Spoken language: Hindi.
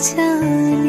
जाने